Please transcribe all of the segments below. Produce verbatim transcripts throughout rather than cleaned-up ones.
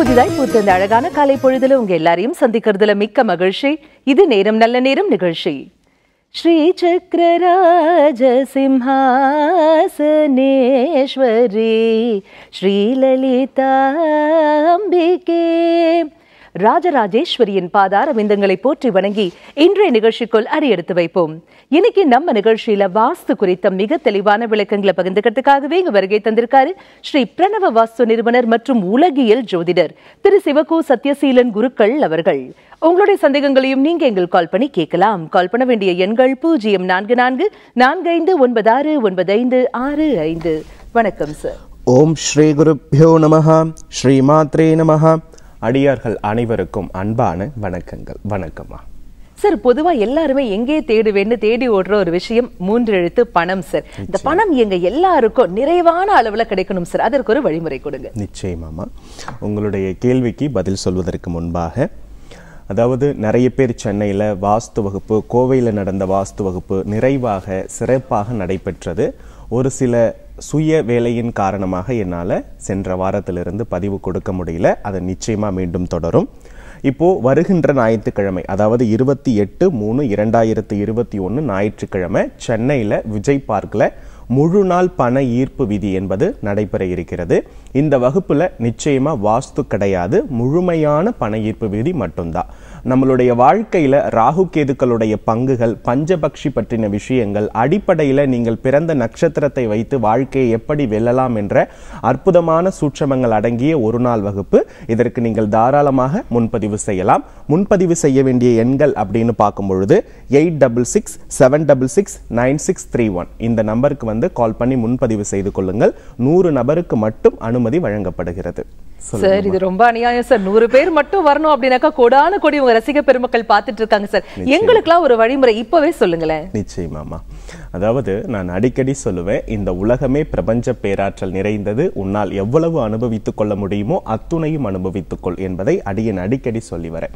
புதிதாய் புத்தந்த அழகான காலை பொழுதுல உங்க எல்லாரையும் சந்திக்கிறதுல மிக்க மகிழ்ச்சி. இது நேரம் நல்ல நேரம் நிகழ்ச்சி. ஸ்ரீ சக்கரராஜ சிம்ஹாசனேஸ்வரி ஸ்ரீ லலிதாம்பிகே ராஜராஜேஸ்வரியின் பாதார விந்தங்களை போற்றி வணங்கி இன்றைய நிகழ்ச்சிக்குள் அடியெடுத்து வைப்போம். இன்னைக்கு நம்ம நிகழ்ச்சியில வாஸ்து குறித்த மிக தெளிவான விளக்கங்களை பகிர்ந்துக்கிறதுக்காகவே இங்கு வருகை தந்திருக்காரு ஸ்ரீ பிரணவ வாஸ்து நிறுவனர் மற்றும் உலகியல் ஜோதிடர் திரு சிவகோ சத்யசீலன் குருக்கள் அவர்கள். உங்களுடைய சந்தேகங்களையும் நீங்க எங்கள் கால் பண்ணி கேட்கலாம். கால் பண்ண வேண்டிய எண்கள் பூஜ்ஜியம் நான்கு நான்கு நான்கு ஐந்து ஒன்பது ஆறு ஒன்பது ஐந்து ஆறு ஐந்து. வணக்கம் சார். ஓம் ஸ்ரீ குருப்யோ நமஹ. ஸ்ரீ மாத்ரே நமஹ. அடியார்கள் அனைவருக்கும் அன்பான வணக்கங்கள். வணக்கம்மா சார். பொதுவாக எல்லாருமே எங்கே தேடுவேன்னு தேடி ஓடுற ஒரு விஷயம் மூன்று எழுத்து பணம் சார். இந்த பணம் எங்க எல்லாருக்கும் நிறைவான அளவில் கிடைக்கணும் சார், அதற்கு ஒரு வழிமுறை கொடுங்க. நிச்சயமாம்மா, உங்களுடைய கேள்விக்கு பதில் சொல்வதற்கு முன்பாக, அதாவது நிறைய பேர் சென்னையில் வாஸ்து வகுப்பு, கோவையில் நடந்த வாஸ்து வகுப்பு நிறைவாக சிறப்பாக நடைபெற்றது. ஒரு சில சுய வேலையின் காரணமாக என்னால் சென்ற வாரத்திலிருந்து பதிவு கொடுக்க முடியல, அது நிச்சயமாக மீண்டும் தொடரும். இப்போது வருகின்ற ஞாயிற்றுக்கிழமை, அதாவது இருபத்தி எட்டு மூணு இரண்டாயிரத்தி இருபத்தி ஒன்று ஞாயிற்றுக்கிழமை சென்னையில் விஜய் பார்க்கில் முழு நாள் பண ஈர்ப்பு விதி என்பது நடைபெற இருக்கிறது. இந்த வகுப்பில் நிச்சயமாக வாஸ்து கிடையாது, முழுமையான பண ஈர்ப்பு விதி மட்டும்தான். நம்மளுடைய வாழ்க்கையில் ராகு கேதுக்களுடைய பங்குகள், பஞ்சபக்ஷி பற்றின விஷயங்கள், அடிப்படையில் நீங்கள் பிறந்த நட்சத்திரத்தை வைத்து வாழ்க்கையை எப்படி வெல்லலாம் என்ற அற்புதமான சூட்சமங்கள் அடங்கிய ஒரு நாள் வகுப்பு. இதற்கு நீங்கள் தாராளமாக முன்பதிவு செய்யலாம். முன்பதிவு செய்ய வேண்டிய எண்கள் அப்படின்னு பார்க்கும் பொழுது eight double six seven double six nine six three one இந்த நம்பருக்கு வந்து கால் பண்ணி முன்பதிவு செய்து கொள்ளுங்கள். நூறு நபருக்கு மட்டும் அனுமதி வழங்கப்படுகிறது. சார், இது ரொம்ப அநியாயம் சார். நூறு பேர் மட்டும் வரணும் அப்படின்னாக்கா கோடான கோடி உங்க ரசிக பெருமக்கள் பார்த்துட்டு இருக்காங்க சார். எங்களுக்குலாம் ஒரு வழிமுறை இப்பவே சொல்லுங்களேன். நிச்சயமாமா, அதாவது நான் அடிக்கடி சொல்லுவேன், இந்த உலகமே பிரபஞ்ச பேராற்றல் நிறைந்தது, உன்னால் எவ்வளவு அனுபவித்துக் கொள்ள முடியுமோ அத்துணையும் அனுபவித்துக்கொள் என்பதை அடியன் அடிக்கடி சொல்லி வரேன்.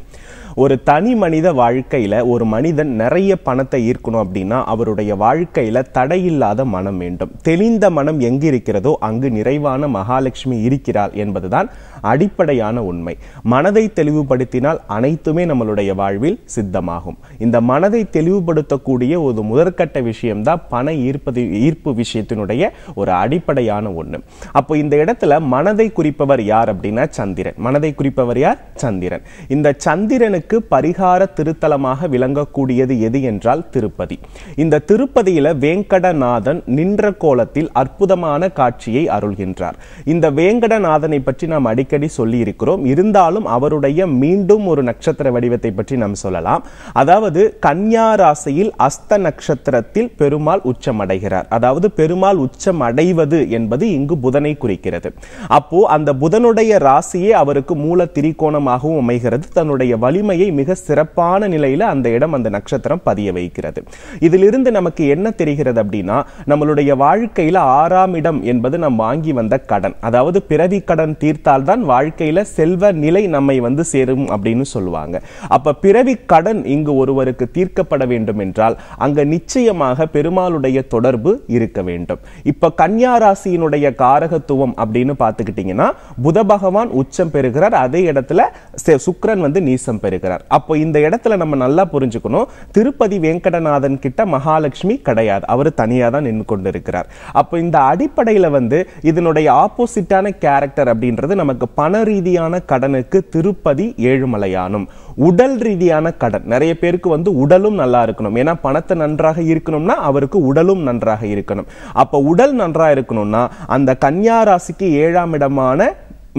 ஒரு தனி மனித வாழ்க்கையில ஒரு மனிதன் நிறைய பணத்தை ஈர்க்கணும் அப்படின்னா அவருடைய வாழ்க்கையில தடையில்லாத மனம் வேண்டும். தெளிந்த மனம் எங்கிருக்கிறதோ அங்கு நிறைவான மகாலட்சுமி இருக்கிறாள் என்பதுதான் அடிப்படையான உண்மை. மனதை தெளிவுபடுத்தினால் அனைத்துமே நம்மளுடைய வாழ்வில் சித்தமாகும். இந்த மனதை தெளிவுபடுத்தக்கூடிய ஒரு முதற்கட்ட விஷயம்தான் பண ஈர்ப்பது ஈர்ப்பு விஷயத்தினுடைய ஒரு அடிப்படையான ஒண்ணு. அப்போ இந்த இடத்துல மனதை குறிப்பவர் யார் அப்படின்னா சந்திரன். மனதை குறிப்பவர் யார்? சந்திரன். இந்த சந்திரனுக்கு பரிகார திருத்தலமாக விளங்கக்கூடியது எது என்றால் திருப்பதி. இந்த திருப்பதியில வேங்கடநாதன் நின்ற கோலத்தில் அற்புதமான காட்சியை அருள்கின்றார். இந்த வேங்கடநாதனை பற்றி நாம் அடிக்கடி சொல்லி இருக்கிறோம். இருந்தாலும் அவருடைய மீண்டும் ஒரு நட்சத்திர வடிவத்தை பற்றி நாம் சொல்லலாம். அதாவது கன்னியா ராசியில் அஸ்த நட்சத்திரத்தில் பெருமாள் உச்சம் அடைகிறார். அதாவது பெருமாள் உச்சம் அடைவது என்பது இங்கு புதனை குறிக்கிறது. அப்போ அந்த புதனுடைய ராசியே அவருக்கு மூல திரிகோணமாகவும் அமைகிறது. தன்னுடைய வலிமையை மிக சிறப்பான நிலையில் அந்த இடம், அந்த நட்சத்திரம் பதிய வைக்கிறது. இதிலிருந்து நமக்கு என்ன தெரிகிறது அப்படின்னா, நம்மளுடைய வாழ்க்கையில் ஆறாம் இடம் என்பது நாம் வாங்கி வந்த கடன், அதாவது பிறவி கடன் தீர்த்த தான் வாழ்க்கையில செல்வ நிலை நம்மை வந்து சேரும் அப்படின்னு சொல்லுவாங்க. அப்ப பிறவி கடன் இங்கு ஒருவருக்கு தீர்க்கப்பட வேண்டும் என்றால் அங்க நிச்சயமாக பெருமாளுடைய தொடர்பு இருக்க வேண்டும். இப்ப கன்னியா ராசியினுடைய காரகத்துவம் அப்படின்னு பார்த்துக்கிட்டீங்கன்னா புத பகவான் உச்சம் பெறுகிறார், அதே இடத்துல சுக்கிரன் வந்து நீசம் பெறுகிறார். அப்போ இந்த இடத்துல நம்ம நல்லா புரிஞ்சுக்கணும், திருப்பதி வேங்கடநாதன் கிட்ட மகாலட்சுமி கிடையாது, அவர் தனியா தான் நின்று கொண்டு இருக்கிறார். அப்போ இந்த அடிப்படையில வந்து இதனுடைய ஆப்போசிட்டான கேரக்டர் அப்படின்றது நமக்கு பண ரீதியான கடனுக்கு திருப்பதி ஏழுமலையானும், உடல் ரீதியான கடன். நிறைய பேருக்கு வந்து உடலும் நல்லா இருக்கணும், ஏன்னா பணத்தை நன்றாக இருக்கணும்னா அவருக்கு உடலும் நன்றாக இருக்கணும். அப்ப உடல் நன்றா இருக்கணும்னா அந்த கன்னியா ராசிக்கு ஏழாம் இடமான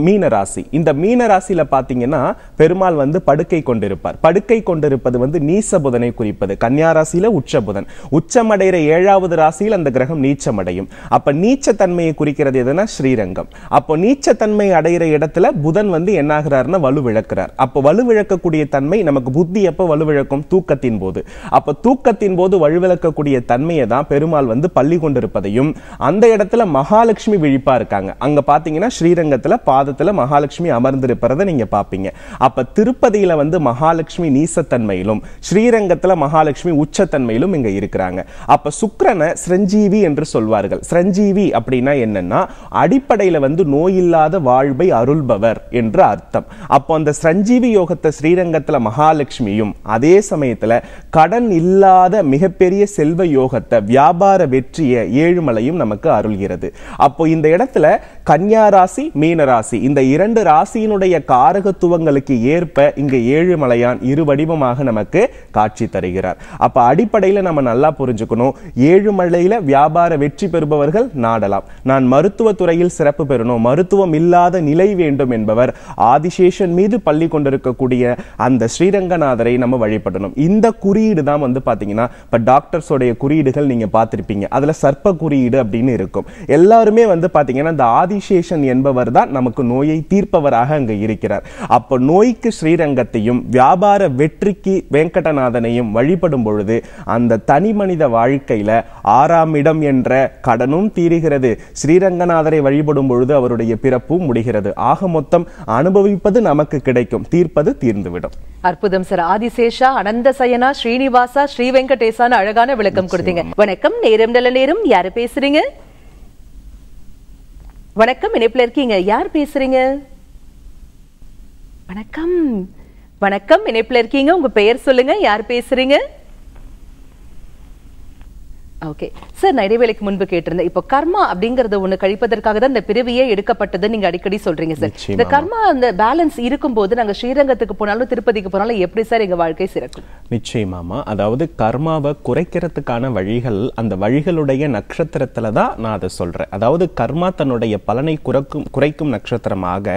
மீனராசி, இந்த மீனராசியில பாத்தீங்கன்னா பெருமாள் வந்து படுக்கை கொண்டிருப்பார். படுக்கை கொண்டிருப்பது வந்து நீச புதனை குறிப்பது. கன்னியாராசியில உச்ச புதன், உச்சமடைகிற ஏழாவது ராசியில் அந்த கிரகம் நீச்சமடையும். அப்ப நீச்சத்தன்மையை குறிக்கிறது எதுனா ஸ்ரீரங்கம். அப்போ நீச்சத்தன்மை அடைகிற இடத்துல புதன் வந்து என்ன ஆகிறார்னா வலுவிழக்கிறார். அப்போ வலுவிழக்கக்கூடிய தன்மை நமக்கு புத்தி எப்ப வலுவிழக்கும்? தூக்கத்தின் போது. அப்ப தூக்கத்தின் போது வலுவிழக்கக்கூடிய தன்மையை தான் பெருமாள் வந்து பள்ளி கொண்டிருப்பதையும், அந்த இடத்துல மகாலட்சுமி விழிப்பா இருக்காங்க. அங்க பாத்தீங்கன்னா ஸ்ரீரங்கத்துல பாத பாதத்துல மகாலட்சுமி அமர்ந்திருப்பதை நீங்க பாப்பீங்க. அப்ப திருப்பதியில வந்து மகாலட்சுமி நீசத்தன்மையிலும், ஸ்ரீரங்கத்துல மகாலட்சுமி உச்சத்தன்மையிலும் இங்க இருக்கிறாங்க. அப்ப சுக்கிரனை சிரஞ்சீவி என்று சொல்வார்கள். சிரஞ்சீவி அப்படின்னா என்னன்னா அடிப்படையில வந்து நோயில்லாத வாழ்வை அருள்பவர் என்று அர்த்தம். அப்போ அந்த சிரஞ்சீவி யோகத்தை ஸ்ரீரங்கத்துல மகாலட்சுமியும், அதே சமயத்துல கடன் இல்லாத மிகப்பெரிய செல்வ யோகத்தை, வியாபார வெற்றிய ஏழுமலையும் நமக்கு அருள்கிறது. அப்போ இந்த இடத்துல கன்னியா ராசி, மீன ராசி, இந்த இரண்டு ராசியினுடைய காரகத்துவங்களுக்கு ஏற்ப இங்க ஏழுமலையான் இரு வடிவமாக நமக்கு காட்சி தருகிறார். அப்ப அடிப்படையில நம்ம நல்லா புரிஞ்சுக்கணும், ஏழுமலையில வியாபார வெற்றி பெறுபவர்கள் நாடலாம். நான் மருத்துவ துறையில் சிறப்பு பெறணும், மருத்துவம் இல்லாத நிலை வேண்டும் என்பவர் ஆதிசேஷன் மீது பள்ளி கொண்டிருக்கக்கூடிய அந்த ஸ்ரீரங்கநாதரை நம்ம வழிபடணும். இந்த குறியீடு தான் வந்து பாத்தீங்கன்னா இப்ப டாக்டர்ஸ் உடைய குறியீடுகள் நீங்க பார்த்திருப்பீங்க, அதுல சர்ப்ப குறியீடு அப்படின்னு இருக்கும். எல்லாருமே வந்து பாத்தீங்கன்னா இந்த ஆதிசேஷன் என்பவர் தான் நமக்கு நோயை தீர்ப்பவராக அங்க இருக்கிறார். அப்ப நோய்க்கு ஸ்ரீரங்கத்தையும் வியாபார வெற்றிக்கு வெங்கடநாதனையும் வழிபடும் பொழுது அந்த தனி மனித வாழ்க்கையில ஆறாம் இடம் என்ற கடனும் தீருகிறது, ஸ்ரீரங்கநாதரை வழிபடும் பொழுது அவருடைய பிறப்பும் முடிகிறது. ஆக மொத்தம் அனுபவிப்பது நமக்கு கிடைக்கும், தீர்ப்பது தீர்ந்துவிடும். அற்புதம் சார். ஆதிசேஷா, அனந்த சயனா, ஸ்ரீனிவாசா, ஸ்ரீ வெங்கடேசான அழகான விளக்கம் கொடுத்தீங்க. வணக்கம். நேரம் நல்ல நேரம். யாரு பேசுறீங்க? வணக்கம், இணைப்புல இருக்கீங்க. யார் பேசுறீங்க? வணக்கம் வணக்கம், இணைப்புல இருக்கீங்க. உங்க பெயர் சொல்லுங்க, யார் பேசுறீங்க? ஓகே சார், நான் இடைவேளைக்கு முன்பு கேட்டிருந்தேன், இப்போ கர்மா அப்படிங்கறது ஒண்ணு கழிப்பதற்காக தான் இந்த பிறவியே எடுக்கப்பட்டது நீங்க அடிக்கடி சொல்றீங்க சார். இந்த கர்மா அந்த பேலன்ஸ் இருக்கும்போது நாங்க ஸ்ரீரங்கத்துக்கு போனாலும் திருப்பதிக்கு போனாலும் எப்படி சார் எங்க வாழ்க்கை சிறக்கும்? நிச்சயமாமா, அதாவது கர்மாவை குறைக்கிறதுக்கான வழிகள், அந்த வழிகளுடைய நட்சத்திரத்துல தான் நான் அதை சொல்றேன். அதாவது கர்மா தன்னுடைய பலனை குறைக்கும் குறைக்கும் நட்சத்திரமாக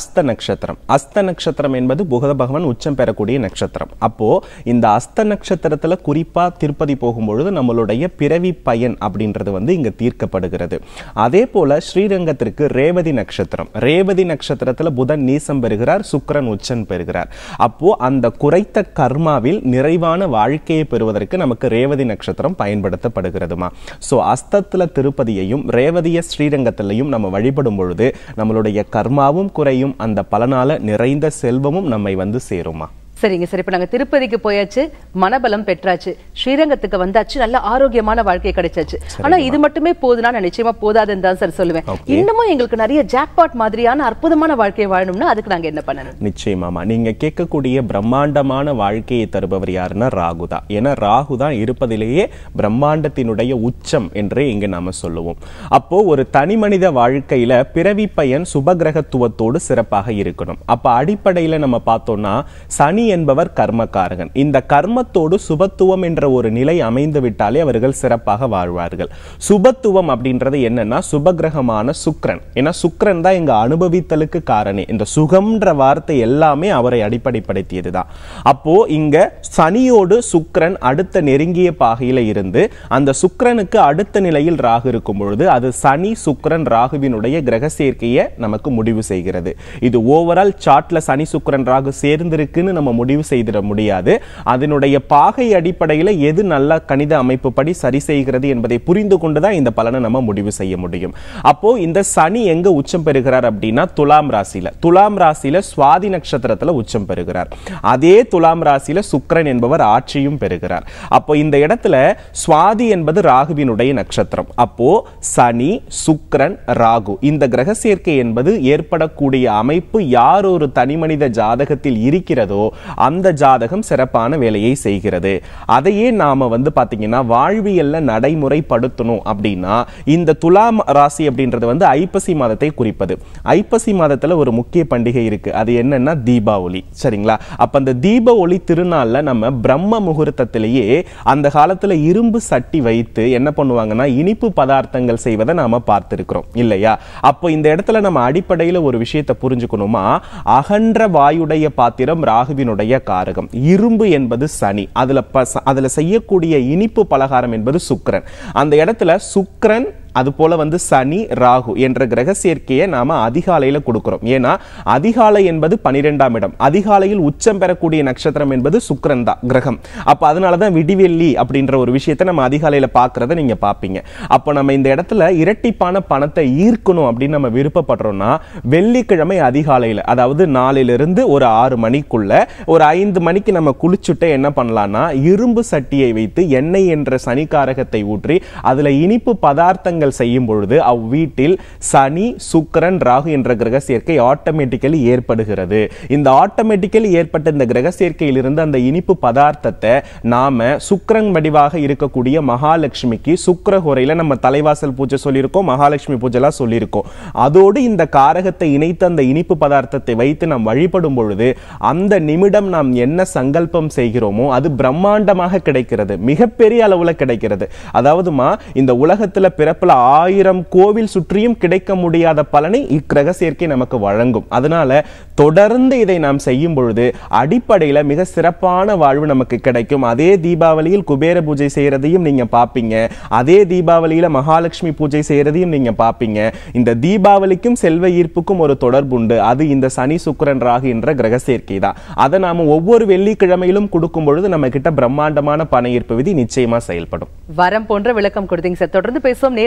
அஸ்த நட்சத்திரம். அஸ்த நட்சத்திரம் என்பது புத பகவான் உச்சம் பெறக்கூடிய நட்சத்திரம். அப்போ இந்த அஸ்த நட்சத்திரத்துல குறிப்பா திருப்பதி போகும்பொழுது நம்மளுடைய பிறவி பயன் அப்படின்றது வந்து இங்க தீர்க்கப்படுகிறது. அதே போல ஸ்ரீரங்கத்திற்கு ரேவதி நட்சத்திரம். ரேவதி நட்சத்திரத்துல புதன் நீசம் பெறுகிறார், சுக்கிரன் உச்சன் பெறுகிறார். அப்போ அந்த குறைத்த கர்மாவில் நிறைவான வாழ்க்கையை பெறுவதற்கு நமக்கு ரேவதி நட்சத்திரம் பயன்படுத்தப்படுகிறதுமா. சோ அஸ்தத்துல திருப்பதியையும் ரேவதிய ஸ்ரீரங்கத்திலையும் நம்ம வழிபடும் பொழுது நம்மளுடைய கர்மாவும் குறையும், அந்த பலனால நிறைந்த செல்வமும் நம்மை வந்து சேருமா. சரிங்க சார், இப்போ நாங்கள் திருப்பதிக்கு போயாச்சு, மனபலம் பெற்றாச்சு, ஸ்ரீரங்கத்துக்கு வந்தாச்சு, நல்ல ஆரோக்கியமான வாழ்க்கை கிடைச்சாச்சு. ஆனால் இது மட்டுமே போதுனா நான் நிச்சயமா போதாதுன்னு தான் சார் சொல்லுவேன். இன்னமும் எங்களுக்கு நிறைய ஜாக்பாட் மாதிரியான அற்புதமான வாழ்க்கையை வாழணும்னா அதுக்கு நாங்கள் என்ன பண்ணணும்? நிச்சயமாமா, நீங்க கேட்கக்கூடிய பிரம்மாண்டமான வாழ்க்கையை தருபவர் யாருன்னா ராகுதான். ஏன்னா ராகுதான் இருப்பதிலேயே பிரம்மாண்டத்தினுடைய உச்சம் என்றே இங்கு நாம சொல்லுவோம். அப்போ ஒரு தனி மனித வாழ்க்கையில பிறவி பயன் சுபகிரகத்துவத்தோடு சிறப்பாக இருக்கணும். அப்போ அடிப்படையில் நம்ம பார்த்தோம்னா சனி என்பவர் கர்மக்காரகன். இந்த கர்மத்தோடு சுபத்துவம் என்ற ஒரு நிலை அமைந்து விட்டாலே அவர்கள் சிறப்பாக வாழ்வார்கள். சுபத்துவம் அப்படின்றது என்னன்னா சுபகிரகமான சுக்கிரன். ஏன்னா சுக்கிரன் தான் இங்க அனுபவித்தலுக்கு காரணி. இந்த சுகம்ன்ற வார்த்தை எல்லாமே அவரை அடிப்படைப்படுத்தியதுதான். அப்போ இங்க சனியோடு சுக்கிரன் அடுத்த நெருங்கிய பாகையில இருந்து அந்த சுக்கிரனுக்கு அடுத்த நிலையில் ராகு இருக்கும் பொழுது அது சனி சுக்கிரன் ராகுவினுடைய கிரக சேர்க்கையை நமக்கு முடிவு செய்கிறது. இது ஓவரால் சார்ட்ல சனி சுக்கிரன் ராகு சேர்ந்திருக்குன்னு நம்ம முடிவு செய்திட முடியாது. அதனுடைய பாகை அடிப்படையில் எது நல்ல கணித அமைப்பு படி சரி செய்கிறது என்பதை புரிந்து கொண்டுதான் இந்த பலனை நம்ம முடிவு செய்ய முடியும். அப்போ இந்த சனி எங்க உச்சம் பெறுகிறார் அப்படின்னா துலாம் ராசியில. துலாம் ராசியில சுவாதி நட்சத்திரத்துல உச்சம் பெறுகிறார். அதே துலாம் ராசியில சுக்கிரன் என்பவர் ஆட்சியும் பெறுகிறார். அப்போ இந்த இடத்துல சுவாதி என்பது ராகுவினுடைய நட்சத்திரம். அப்போ சனி, சுக்கிரன், ராகு இந்த கிரக சேர்க்கை என்பது ஏற்படக்கூடிய அமைப்பு யார் ஒரு தனி மனித ஜாதகத்தில் இருக்கிறதோ அந்த ஜாதகம் சிறப்பான வேலையை செய்கிறது. அதையே நாம வந்து பாத்தீங்கன்னா வாழ்வியல்ல நடைமுறைப்படுத்தணும் அப்படின்னா இந்த துலாம் ராசி அப்படின்றது வந்து ஐப்பசி மாதத்தை குறிப்பது. ஐப்பசி மாதத்துல ஒரு முக்கிய பண்டிகை இருக்கு, அது என்னன்னா தீபாவளி. சரிங்களா? அப்ப அந்த தீப ஒளி திருநாள்ல நம்ம பிரம்ம முகூர்த்தத்திலேயே அந்த காலத்துல இரும்பு சட்டி வைத்து என்ன பண்ணுவாங்கன்னா இனிப்பு பதார்த்தங்கள் செய்வதை நாம பார்த்திருக்கிறோம் இல்லையா? அப்போ இந்த இடத்துல நம்ம அடிப்படையில ஒரு விஷயத்தை புரிஞ்சுக்கணுமா, அகன்ற வாயுடைய பாத்திரம் ராகுவின் காரகம், இரும்பு என்பது சனி, அதுல அதுல செய்யக்கூடிய இனிப்பு பலகாரம் என்பது சுக்கிரன். அந்த இடத்துல சுக்கிரன் அதுபோல வந்து சனி ராகு என்ற கிரக சேர்க்கையை நாம அதிகாலையில கொடுக்கிறோம். ஏன்னா அதிகாலை என்பது பனிரெண்டாம் இடம், அதிகாலையில் உச்சம் பெறக்கூடிய நட்சத்திரம் என்பது சுக்கிரன் தான் கிரகம். அப்ப அதனாலதான் விடிவெள்ளி அப்படின்ற ஒரு விஷயத்தை நம்ம அதிகாலையில பாக்குறத நீங்க பாப்பீங்க. அப்ப நம்ம இந்த இடத்துல இரட்டிப்பான பணத்தை ஈர்க்கணும் அப்படின்னு நம்ம விருப்பப்படுறோம்னா வெள்ளிக்கிழமை அதிகாலையில, அதாவது நாலிலிருந்து ஒரு ஆறு மணிக்குள்ள ஒரு ஐந்து மணிக்கு நம்ம குளிச்சுட்டு என்ன பண்ணலாம்னா இரும்பு சட்டியை வைத்து எண்ணெய் என்ற சனிக்காரகத்தை ஊற்றி அதுல இனிப்பு பதார்த்தங்கள் செய்யும் பொழுது அவ்வீட்டில் சனி சுக்கிரன் ராகு என்ற கிரக சேர்க்கை ஆட்டோமேட்டிக்கலி ஏற்படுகிறது. இந்த ஆட்டோமேட்டிக்கலி ஏற்பட்ட இந்த கிரக சேர்க்கையிலிருந்து அந்த இனிப்பு பதார்த்தத்தை நாம சுக்கிரன் வடிவாக இருக்கக்கூடிய மகாலட்சுமிக்கு சுக்கிரஹோரையில நம்ம தலைவாசல் பூஜை சொல்லியிருக்கோம், மகாலட்சுமி பூஜை எல்லாம் சொல்லியிருக்கோம். அதோடு இந்த காரகத்தை இணைத்து அந்த இனிப்பு பதார்த்தத்தை வைத்து நாம் வழிபடும் பொழுது அந்த நிமிடம் நாம் என்ன சங்கல்பம் செய்கிறோமோ அது பிரம்மாண்டமாக கிடைக்கிறது, மிகப்பெரிய அளவுல கிடைக்கிறது. அதாவதுமா இந்த உலகத்துல பிறப்புல ஆயிரம் கோவில் சுற்றியும் கிடைக்க முடியாத பலனை இக்கிரக சேர்க்கை நமக்கு வழங்கும். அதனால தொடர்ந்து இதை நாம் செய்யும் பொழுது அடிப்படையில மிக சிறப்பான வாழ்வு நமக்கு கிடைக்கும். அதே தீபாவளியில் குபேர பூஜை செய்யறதையும் நீங்க பாப்பீங்க, அதே தீபாவளியில மகாலட்சுமி பூஜை செய்யறதையும் நீங்க பாப்பீங்க. இந்த தீபாவளிக்கும் செல்வ ஈர்ப்புக்கும் ஒரு தொடர்பு உண்டு, அது இந்த சனி சுக்கிரன் ராகு என்ற கிரக சேர்க்கை தான். அதை நாம ஒவ்வொரு வெள்ளிக்கிழமையிலும் கொடுக்கும் பொழுது நம்ம கிட்ட பிரம்மாண்டமான பண ஈர்ப்பு விதி நிச்சயமா செயல்படும். வரம் போன்ற விளக்கம் கொடுத்தீங்க சார். தொடர்ந்து பேசுவோம். நேர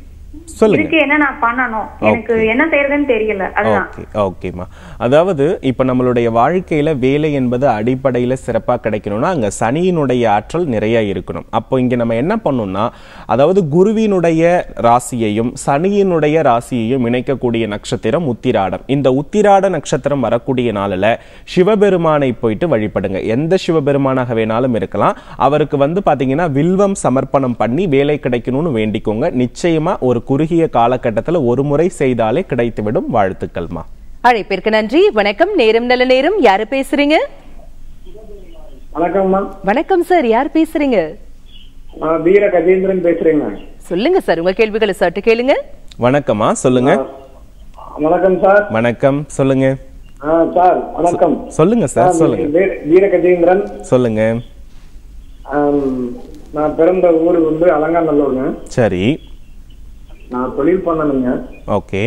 சொல்லுங்க. என்ன நான் பண்ணணும், எனக்கு என்ன செய்யறதுன்னு தெரியல. ஓகே ஓகேமா. அதாவது இப்ப நம்மளுடைய வாழ்க்கையில வேலை என்பது அடிப்படையில சிறப்பா கிடைக்கணும்னா அங்க சனியினுடைய ஆற்றல் நிறைய இருக்கணும். அப்போ இங்க நம்ம என்ன பண்ணணும்னா, அதாவது குருவினுடைய ராசியையும் சனியினுடைய ராசியையும் இணைக்கக்கூடிய நட்சத்திரம் உத்திராடம். இந்த உத்திராட நட்சத்திரம் வரக்கூடிய நாளில் சிவபெருமானை போயிட்டு வழிபடுங்க. எந்த சிவபெருமானாக வேணாலும் இருக்கலாம். அவருக்கு வந்து பாத்தீங்கன்னா வில்வம் சமர்ப்பணம் பண்ணி வேலை கிடைக்கணும்னு வேண்டிக்கோங்க. நிச்சயமா ஒரு குறுகிய காலகட்டத்தில் ஒரு முறை செய்தாலே கிடைத்துவிடும். வாழ்த்துக்கள்மா. அழைப்பிற்கு நன்றி. வணக்கம். நேரம் நல்ல நேரம். யாரு பேசுறீங்க? வணக்கம் சார், யார் பேசுறீங்க? வீர கஜேந்திரன் பேசுறேங்க. சொல்லுங்க சார், உங்க கேள்விகளை சற்று கேளுங்க. வணக்கம்மா, சொல்லுங்க. வணக்கம் சார். வணக்கம், சொல்லுங்க சார். வணக்கம், சொல்லுங்க சார். சொல்லுங்க. வீர கஜேந்திரன். சொல்லுங்க. நான் பிறந்த ஊர் வந்து அலங்காநல்லூர்ங்க. சரி, நான் தொழில் பண்ணணுங்க. ஓகே,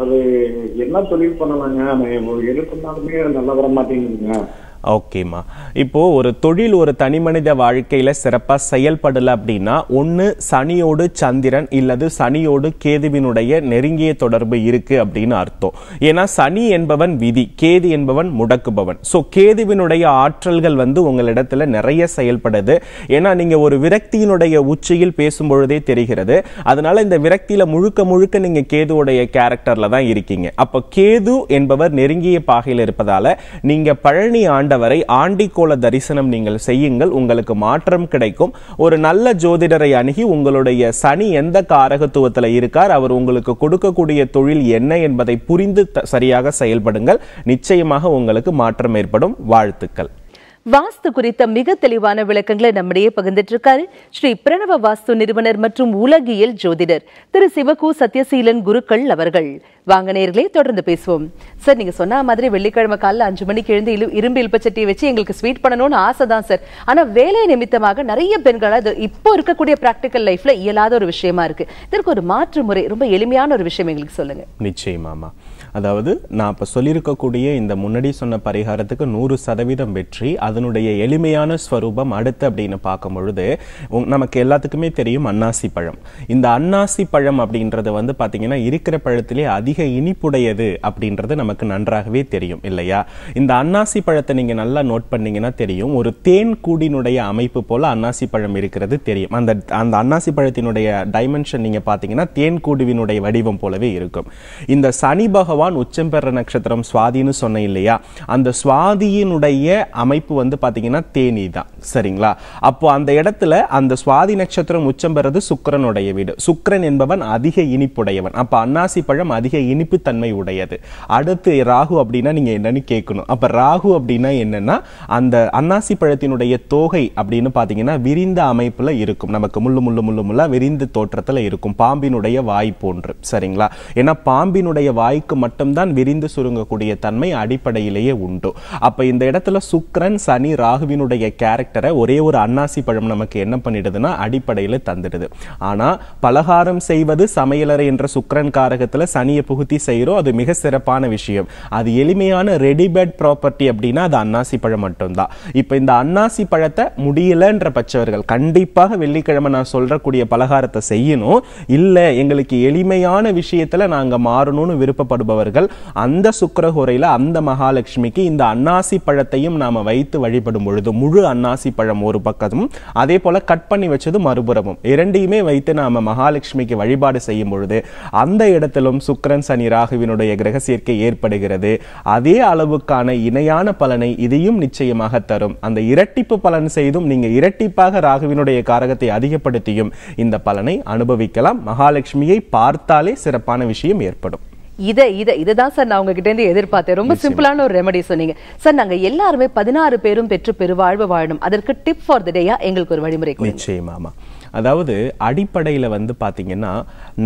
அது என்ன தொழில் பண்ணலாங்க? எது பண்ணாலுமே நல்லா வர மாட்டேங்குதுங்க. ஓகேம்மா, இப்போது ஒரு தொழில் ஒரு தனி மனித வாழ்க்கையில் சிறப்பாக செயல்படலை அப்படின்னா ஒன்று சனியோடு சந்திரன் இல்லது சனியோடு கேதுவினுடைய நெருங்கிய தொடர்பு இருக்குது அப்படின்னு அர்த்தம். ஏன்னா சனி என்பவன் விதி, கேது என்பவன் முடக்குபவன். ஸோ கேதுவினுடைய ஆற்றல்கள் வந்து உங்களிடத்தில் நிறைய செயல்படுது. ஏன்னா நீங்கள் ஒரு விரக்தியினுடைய உச்சியில் பேசும்பொழுதே தெரிகிறது. அதனால் இந்த விரக்தியில் முழுக்க முழுக்க நீங்கள் கேதுவுடைய கேரக்டரில் தான் இருக்கீங்க. அப்போ கேது என்பவர் நெருங்கிய பாகையில் இருப்பதால் நீங்கள் பழனி ஆண்டு வரை ஆண்டிக்கோள தரிசனம் நீங்கள் செய்யுங்கள், உங்களுக்கு மாற்றம் கிடைக்கும். ஒரு நல்ல ஜோதிடரை அணுகி உங்களுடைய சனி எந்த காரகத்துவத்தில் இருக்கார், அவர் உங்களுக்கு கொடுக்கக்கூடிய தொழில் என்ன என்பதை புரிந்து சரியாக செயல்படுங்கள். நிச்சயமாக உங்களுக்கு மாற்றம் ஏற்படும். வாழ்த்துக்கள். வாஸ்து குறித்த மிக தெளிவான விளக்கங்களை நம்மிடையே பகிர்ந்துட்டு இருக்காரு ஸ்ரீ பிரணவ வாஸ்து நிறுவனர் மற்றும் உலகியல் ஜோதிடர் திரு சிவகு சத்யசீலன் குருக்கள் அவர்கள். வாங்க நேயர்களே, தொடர்ந்து பேசுவோம். சார், நீங்க சொன்ன மாதிரி வெள்ளிக்கிழமை காலையில் அஞ்சு மணிக்கு எழுந்து இரும்பு இல்பச்சட்டியை வச்சு எங்களுக்கு ஸ்வீட் பண்ணணும்னு ஆசை தான் சார். ஆனா வேலை நிமித்தமாக நிறைய பெண்கள் அது இப்போ இருக்கக்கூடிய பிராக்டிக்கல் லைஃப்ல இயலாத ஒரு விஷயமா இருக்கு. இதற்கு ஒரு மாற்று முறை, ரொம்ப எளிமையான ஒரு விஷயம் எங்களுக்கு சொல்லுங்க. நிச்சயமாமா, அதாவது நான் இப்போ சொல்லியிருக்கக்கூடிய இந்த முன்னாடி சொன்ன பரிகாரத்துக்கு நூறு சதவீதம் வெற்றி. அதனுடைய எளிமையான ஸ்வரூபம் அடுத்து அப்படின்னு பார்க்கும் பொழுது நமக்கு எல்லாத்துக்குமே தெரியும் அன்னாசி பழம். இந்த அன்னாசி பழம் அப்படின்றது வந்து பார்த்தீங்கன்னா இருக்கிற பழத்திலே அதிக அதிக இனிப்புடையது அப்படின்றது நமக்கு நன்றாகவே தெரியும் இல்லையா. இந்த அன்னாசி பழத்தை நீங்கள் நல்லா நோட் பண்ணீங்கன்னா தெரியும், ஒரு தேன் கூடினுடைய அமைப்பு போல அன்னாசி பழம் இருக்கிறது தெரியும். அந்த அந்த அன்னாசி பழத்தினுடைய டைமென்ஷன் நீங்கள் பார்த்தீங்கன்னா தேன் கூடுவினுடைய வடிவம் போலவே இருக்கும். இந்த சனி பகவான் உச்சம் பெற நட்சத்திரம் சுவாதின்னு சொன்னேன் இல்லையா, அந்த சுவாதியினுடைய அமைப்பு வந்து பார்த்தீங்கன்னா தேனி தான் சரிங்களா. அப்போ அந்த இடத்துல அந்த சுவாதி நட்சத்திரம் உச்சம் பெறது சுக்கிரனுடைய வீடு. சுக்கிரன் என்பவன் அதிக இனிப்புடையவன். அப்போ அன்னாசி பழம் அதிக இனிப்பு தன்மை உடையது. அடுத்து ராகு அப்படின்னா நீங்கள் என்னன்னு கேட்கணும். அப்போ ராகு அப்படின்னா என்னன்னா அந்த அன்னாசி பழத்தினுடைய தோகை அப்படின்னு பார்த்தீங்கன்னா விரிந்த அமைப்பில் இருக்கும். நமக்கு முள்ளு முள்ளு முள்ளு முள்ள விரிந்த தோற்றத்தில் இருக்கும், பாம்பினுடைய வாய் போன்று சரிங்களா. ஏன்னா பாம்பினுடைய வாய்க்கு மட்டும்தான் விரிந்து சுருங்கக்கூடிய தன்மை அடிப்படையிலேயே உண்டு. அப்போ இந்த இடத்துல சுக்கிரன் சனி ராகுவினுடைய கேரக்டரை ஒரே ஒரு அன்னாசி பழம் நமக்கு என்ன பண்ணிடுதுன்னா அடிப்படையில் தந்துடுது. ஆனால் பலகாரம் செய்வது சமையலறை என்ற சுக்கிரன் காரகத்தில் சனியை புகுத்தி செய்கிறோம், அது மிக சிறப்பான விஷயம். அது எளிமையான ரெடிமேட் ப்ராப்பர்ட்டி அப்படின்னா அது அன்னாசி பழம் மட்டும்தான். இப்போ இந்த அன்னாசி பழத்தை முடியலன்ற பட்சவர்கள் கண்டிப்பாக வெள்ளிக்கிழமை நான் சொல்லக்கூடிய பலகாரத்தை செய்யணும், இல்லை எங்களுக்கு எளிமையான விஷயத்தில் நாங்கள் மாறணும்னு விருப்பப்படுபவர்கள் அந்த சுக்கிரஹோரையில் அந்த மகாலட்சுமிக்கு இந்த அன்னாசி பழத்தையும் நாம் வைத்து வழிபடும் பொழுது முழு அன்னாசி பழம் ஒரு பக்கமும் அதே போல் கட் பண்ணி வச்சது மறுபுறமும் இரண்டையுமே வைத்து நாம் மகாலட்சுமிக்கு வழிபாடு செய்யும் பொழுது அந்த இடத்திலும் சுக்கிரன் சனி ராகுவினுடைய கிரக சேர்க்கை ஏற்படுகிறது. அதே அளவுக்கான இணையான பலனை இதையும் நிச்சயமாக தரும். அந்த இரட்டிப்பு பலன் செய்தும் நீங்க இரட்டிப்பாக ராகுவினுடைய காரகத்தை அதிகப்படுத்தியும் இந்த பலனை அனுபவிக்கலாம். மகாலட்சுமியை பார்த்தாலே சிறப்பான விஷயம் ஏற்படும். இதை இதை இதை தான் சார் நான் உங்ககிட்ட இருந்து எதிர்பார்த்தேன். ரொம்ப சிம்பிளான ஒரு ரெமடி சொன்னீங்க சார். நாங்கள் எல்லாருமே பதினாறு பேரும் பெற்று பெருவாழ்வு வாழணும், அதற்கு டிப் ஃபார் தி டேயா எங்களுக்கு ஒரு வழிமுறை? நிச்சயமாமா. அதாவது அடிப்படையில் வந்து பார்த்திங்கன்னா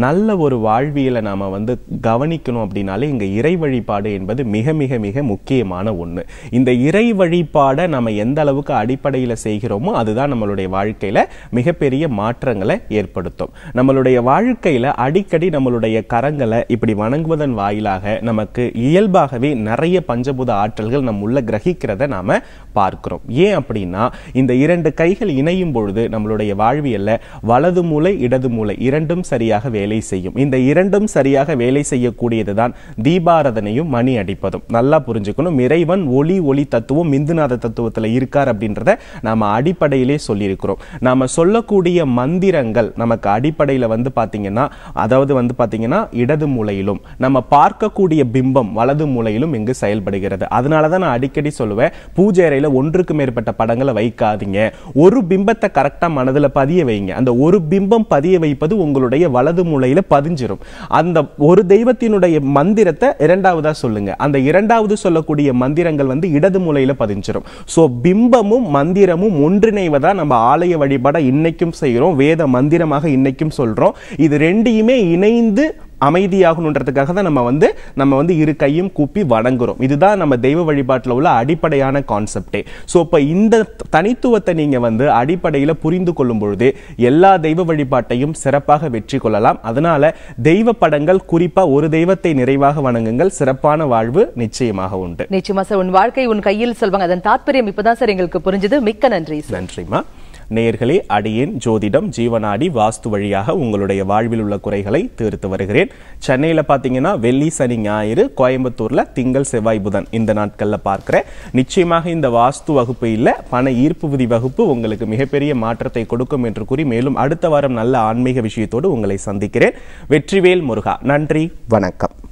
நல்ல ஒரு வாழ்வியலை நாம் வந்து கவனிக்கணும் அப்படின்னாலே இங்கே இறை வழிபாடு என்பது மிக மிக மிக முக்கியமான ஒன்று. இந்த இறை வழிபாடை நம்ம எந்த அளவுக்கு அடிப்படையில் செய்கிறோமோ அதுதான் நம்மளுடைய வாழ்க்கையில் மிகப்பெரிய மாற்றங்களை ஏற்படுத்தும். நம்மளுடைய வாழ்க்கையில் அடிக்கடி நம்மளுடைய கரங்களை இப்படி வணங்குவதன் வாயிலாக நமக்கு இயல்பாகவே நிறைய பஞ்சபூத ஆற்றல்கள் நம்ம உள்ள கிரகிக்கிறத நாம் பார்க்கிறோம். ஏன் அப்படின்னா இந்த இரண்டு கைகள் இணையும் பொழுது நம்மளுடைய வாழ்வியல்ல வலது மூளை இடது மூளை இரண்டும் சரியாக வேலை செய்யும். இந்த இரண்டும் சரியாக வேலை செய்யக்கூடியதுதான் தீபாராதனையும் மணி அடிப்பதும். நல்லா புரிஞ்சுக்கணும், இறைவன் ஒளி ஒளி தத்துவம் இந்துநாத தத்துவத்தில் இருக்கார் அப்படின்றத நாம் அடிப்படையிலே சொல்லியிருக்கிறோம். நாம் சொல்லக்கூடிய மந்திரங்கள் நமக்கு அடிப்படையில் வந்து பார்த்தீங்கன்னா அதாவது வந்து பார்த்தீங்கன்னா இடது மூலையிலும் நம்ம பார்க்கக்கூடிய பிம்பம் வலது மூலையிலும் இங்கு செயல்படுகிறது. அதனால தான் நான் அடிக்கடி சொல்லுவேன், பூஜை அறையில் ஒன்றுக்கு மேற்பட்ட படங்களை வைக்காதீங்க, ஒரு பிம்பத்தை கரெக்டாக மனதில் பதிய வைங்க. அந்த ஒரு பிம்பம் பதிய வைப்பது உங்களுடைய வலது மூலையில பதிஞ்சிரும். அந்த ஒரு தெய்வத்தினுடைய மந்திரத்தை இரண்டாவதா சொல்லுங்க, அந்த இரண்டாவது சொல்லக்கூடிய மந்திரங்கள் வந்து இடது மூலையில பதிஞ்சிரும். சோ பிம்பமும் மந்திரமும் ஒன்றிணைவதா நம்ம ஆலய வழிபாட இன்னைக்கும் செய்கிறோம், வேத மந்திரமாக இன்னைக்கும் சொல்றோம். இது ரெண்டையுமே இணைந்து அமைதியாகணுன்றதுக்காக தான் நம்ம வந்து நம்ம வந்து இரு கையும் கூப்பி வணங்குறோம். இதுதான் நம்ம தெய்வ வழிபாட்டில் உள்ள அடிப்படையான கான்செப்டே. ஸோ இப்போ இந்த தனித்துவத்தை நீங்கள் வந்து அடிப்படையில் புரிந்து கொள்ளும் பொழுது எல்லா தெய்வ வழிபாட்டையும் சிறப்பாக வெற்றி கொள்ளலாம். அதனால தெய்வ படங்கள் குறிப்பாக ஒரு தெய்வத்தை நிறைவாக வணங்குங்கள், சிறப்பான வாழ்வு நிச்சயமாக உண்டு. நிச்சயமா சார், உன் வாழ்க்கை உன் கையில் சொல்வாங்க, அதன் தாற்பயம் இப்போதான் சார் எங்களுக்கு புரிஞ்சது. மிக்க நன்றி. நன்றிமா. நேயர்களே, அடியேன் ஜோதிடம் ஜீவநாடி வாஸ்து வழியாக உங்களுடைய வாழ்வில் உள்ள குறைகளை தீர்த்து வருகிறேன். சென்னையில் பார்த்தீங்கன்னா வெள்ளி சனி ஞாயிறு, கோயம்புத்தூரில் திங்கள் செவ்வாய் புதன் இந்த நாட்களில் பார்க்குறேன். நிச்சயமாக இந்த வாஸ்து வகுப்பு இல்லை பண ஈர்ப்பு விதி வகுப்பு உங்களுக்கு மிகப்பெரிய மாற்றத்தை கொடுக்கும் என்று கூறி மேலும் அடுத்த வாரம் நல்ல ஆன்மீக விஷயத்தோடு உங்களை சந்திக்கிறேன். வெற்றிவேல் முருகா. நன்றி, வணக்கம்.